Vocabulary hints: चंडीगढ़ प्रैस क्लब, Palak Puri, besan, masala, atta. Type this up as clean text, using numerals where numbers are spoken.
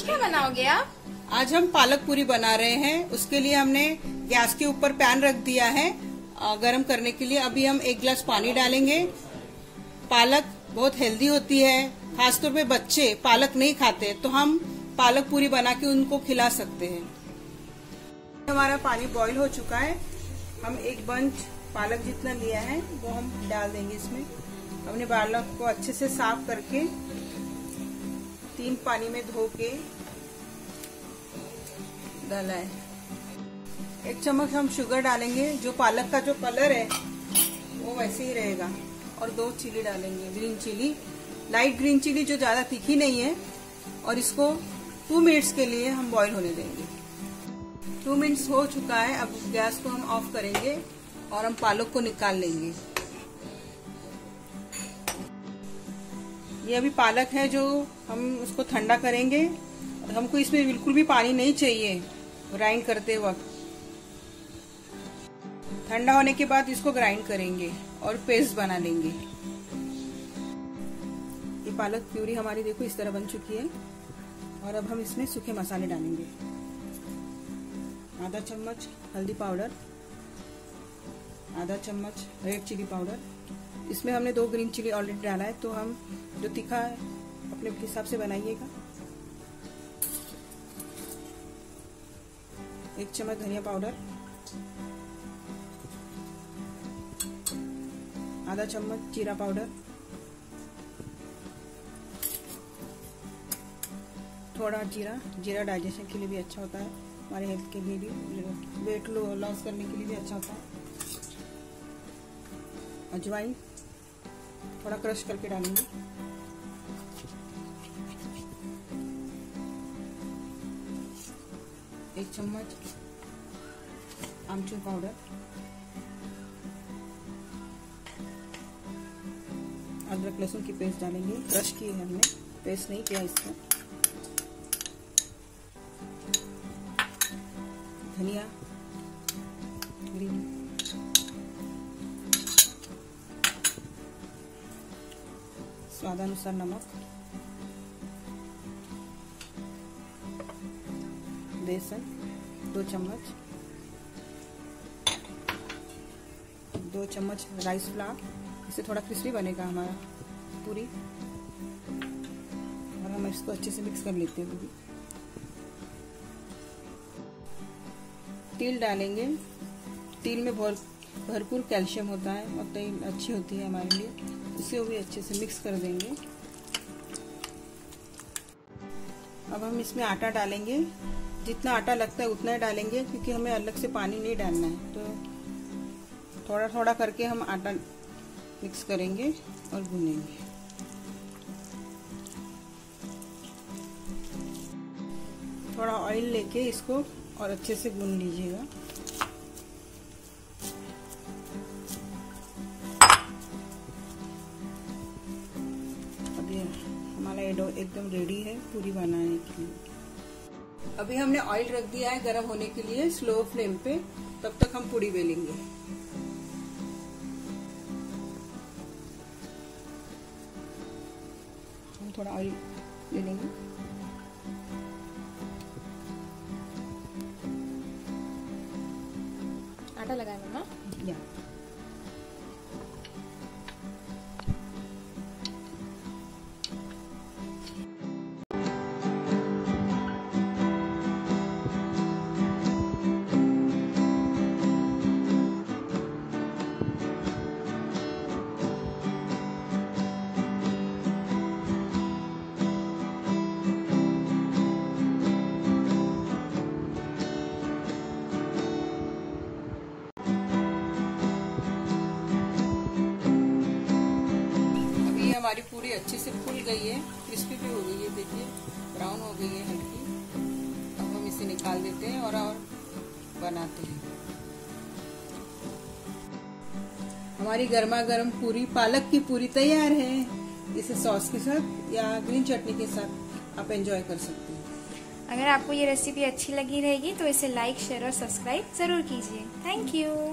आज क्या बनाओगे आप? आज हम पालक पूरी बना रहे हैं। उसके लिए हमने गैस के ऊपर पैन रख दिया है गरम करने के लिए। अभी हम एक गिलास पानी डालेंगे। पालक बहुत हेल्दी होती है, खासतौर पे बच्चे पालक नहीं खाते, तो हम पालक पूरी बना के उनको खिला सकते हैं। हमारा पानी बॉईल हो चुका है। हम एक बंच पालक जितना लिया है वो हम डाल देंगे इसमें। हमने पालक को अच्छे से साफ करके 3 पानी में धो के डाला है। 1 चम्मच हम शुगर डालेंगे, जो पालक का जो कलर है वो वैसे ही रहेगा। और 2 चिली डालेंगे, green chilli, light green chilli जो ज्यादा तीखी नहीं है। और इसको 2 मिनट्स के लिए हम बॉईल होने देंगे। 2 मिनट्स हो चुका है। अब गैस को हम ऑफ करेंगे और हम पालक को निकाल लेंगे। ये अभी पालक है जो हम उसको ठंडा करेंगे। और हमको इसमें बिल्कुल भी पानी नहीं चाहिए ग्राइंड करते वक्त। ठंडा होने के बाद इसको ग्राइंड करेंगे और पेस्ट बना लेंगे। ये पालक प्यूरी हमारी देखो इस तरह बन चुकी है। और अब हम इसमें सूखे मसाले डालेंगे। आधा चम्मच हल्दी पाउडर, आधा चम्मच रेड चिली पाउडर। इसमें हमने 2 ग्रीन चिली ऑलरेडी डाला है, तो हम जो तीखा है अपने हिसाब से बनाइएगा। 1 चम्मच धनिया पाउडर, आधा चम्मच जीरा पाउडर, थोड़ा जीरा डाइजेशन के लिए भी अच्छा होता है, हमारे हेल्थ के लिए भी, वेट लॉस करने के लिए भी अच्छा होता है। अजवाइन थोड़ा क्रश करके डालेंगे। एक चम्मच आमचूर पाउडर, अदरक लहसुन की पेस्ट डालेंगे। क्रश की है हमने, पेस्ट नहीं किया इसका। धनिया ग्रीन, स्वादानुसार नमक, बेसन 2 चम्मच, 2 चम्मच राइस फ्लावर, इससे थोड़ा क्रिस्पी बनेगा हमारा पूरी। और हम इसको अच्छे से मिक्स कर लेते हैं। तिल डालेंगे। तिल में भरपूर कैल्शियम होता है और तिल अच्छी होती है हमारे लिए। इसे भी अच्छे से मिक्स कर देंगे। अब हम इसमें आटा डालेंगे। जितना आटा लगता है उतना ही डालेंगे, क्योंकि हमें अलग से पानी नहीं डालना है। तो थोड़ा थोड़ा करके हम आटा मिक्स करेंगे और भूनेंगे। थोड़ा ऑयल लेके इसको और अच्छे से भून लीजिएगा। अभी हमारा ये डो एकदम रेडी है पूरी बनाने के लिए। अभी हमने ऑयल रख दिया है गर्म होने के लिए स्लो फ्लेम पे। तब तक हम पूरी बेलेंगे। थोड़ा ऑयल ले लेंगे। आटा लगाए मम्मा? या हमारी पूरी अच्छे से फूल गई है, क्रिस्पी भी हो गई है। देखिए ब्राउन हो गई है हल्की। अब हम इसे निकाल देते हैं और बनाते हैं। हमारी गर्मा गर्म पूरी पालक की पूरी तैयार है। इसे सॉस के साथ या ग्रीन चटनी के साथ आप एंजॉय कर सकते हैं। अगर आपको ये रेसिपी अच्छी लगी रहेगी तो इसे लाइक, शेयर और सब्सक्राइब जरूर कीजिए। Thank you.